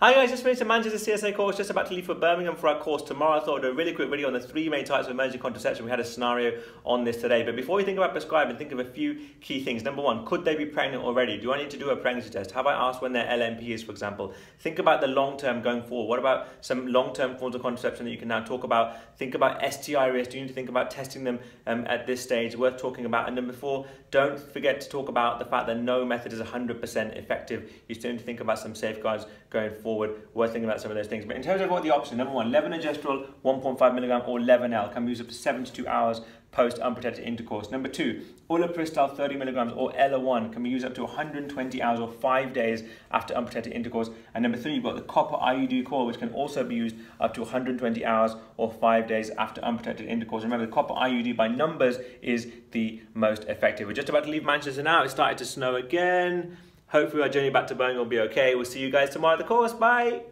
Hi guys, just finished a Manchester CSA course, just about to leave for Birmingham for our course tomorrow. I thought I'd do a really quick video on the three main types of emergency contraception. We had a scenario on this today, but before you think about prescribing, think of a few key things. Number one, could they be pregnant already? Do I need to do a pregnancy test? Have I asked when their LMP is, for example? Think about the long term going forward. What about some long term forms of contraception that you can now talk about? Think about STI risk. Do you need to think about testing them at this stage? Worth talking about. And number four, don't forget to talk about the fact that no method is 100% effective. You still need to think about some safeguards going forward. Worth thinking about some of those things. But in terms of what the option, number one, levonorgestrel 1.5 mg or Levonelle can be used up to 72 hours post unprotected intercourse. Number two, Ulipristal 30 mg or EllaOne can be used up to 120 hours or 5 days after unprotected intercourse. And number three, you've got the Copper IUD coil, which can also be used up to 120 hours or 5 days after unprotected intercourse. Remember, the Copper IUD by numbers is the most effective. We're just about to leave Manchester now. It started to snow again. Hopefully our journey back to Birmingham will be okay. We'll see you guys tomorrow at the course. Bye.